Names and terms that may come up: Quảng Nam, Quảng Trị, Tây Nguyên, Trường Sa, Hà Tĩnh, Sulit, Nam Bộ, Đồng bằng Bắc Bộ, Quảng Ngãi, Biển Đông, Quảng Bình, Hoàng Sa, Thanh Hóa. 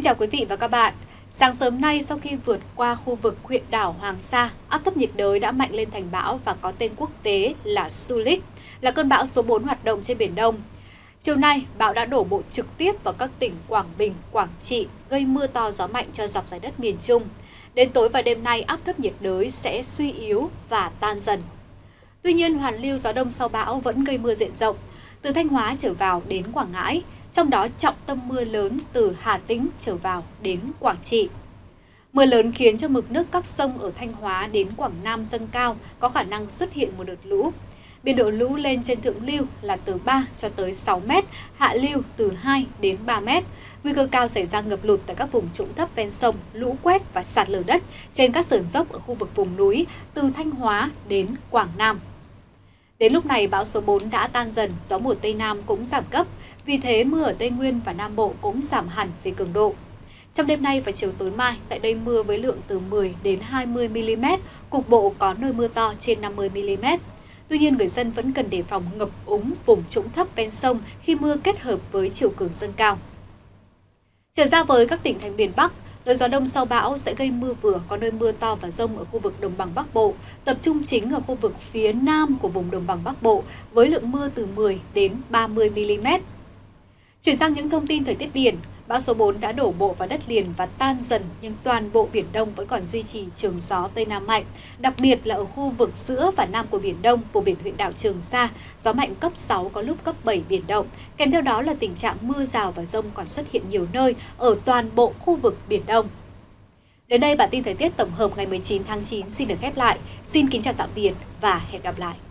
Xin chào quý vị và các bạn. Sáng sớm nay, sau khi vượt qua khu vực huyện đảo Hoàng Sa, áp thấp nhiệt đới đã mạnh lên thành bão và có tên quốc tế là Sulit, là cơn bão số 4 hoạt động trên Biển Đông. Chiều nay, bão đã đổ bộ trực tiếp vào các tỉnh Quảng Bình, Quảng Trị, gây mưa to gió mạnh cho dọc trái đất miền Trung. Đến tối và đêm nay, áp thấp nhiệt đới sẽ suy yếu và tan dần. Tuy nhiên, hoàn lưu gió đông sau bão vẫn gây mưa diện rộng, từ Thanh Hóa trở vào đến Quảng Ngãi, trong đó trọng tâm mưa lớn từ Hà Tĩnh trở vào đến Quảng Trị. Mưa lớn khiến cho mực nước các sông ở Thanh Hóa đến Quảng Nam dâng cao, có khả năng xuất hiện một đợt lũ. Biên độ lũ lên trên thượng lưu là từ 3 cho tới 6 m, hạ lưu từ 2 đến 3 m. Nguy cơ cao xảy ra ngập lụt tại các vùng trũng thấp ven sông, lũ quét và sạt lở đất trên các sườn dốc ở khu vực vùng núi từ Thanh Hóa đến Quảng Nam. Đến lúc này, bão số 4 đã tan dần, gió mùa Tây Nam cũng giảm cấp, vì thế mưa ở Tây Nguyên và Nam Bộ cũng giảm hẳn về cường độ. Trong đêm nay và chiều tối mai, tại đây mưa với lượng từ 10 đến 20 mm, cục bộ có nơi mưa to trên 50 mm. Tuy nhiên, người dân vẫn cần đề phòng ngập úng vùng trũng thấp ven sông khi mưa kết hợp với chiều cường dâng cao. Trở ra với các tỉnh thành miền Bắc, đợt gió đông sau bão sẽ gây mưa vừa, có nơi mưa to và dông ở khu vực Đồng bằng Bắc Bộ, tập trung chính ở khu vực phía nam của vùng Đồng bằng Bắc Bộ với lượng mưa từ 10 đến 30 mm. Chuyển sang những thông tin thời tiết biển, bão số 4 đã đổ bộ vào đất liền và tan dần, nhưng toàn bộ Biển Đông vẫn còn duy trì trường gió Tây Nam mạnh, đặc biệt là ở khu vực giữa và nam của Biển Đông, vùng biển huyện đảo Trường Sa, gió mạnh cấp 6 có lúc cấp 7 biển động, kèm theo đó là tình trạng mưa rào và dông còn xuất hiện nhiều nơi ở toàn bộ khu vực Biển Đông. Đến đây bản tin thời tiết tổng hợp ngày 19 tháng 9 xin được khép lại. Xin kính chào tạm biệt và hẹn gặp lại!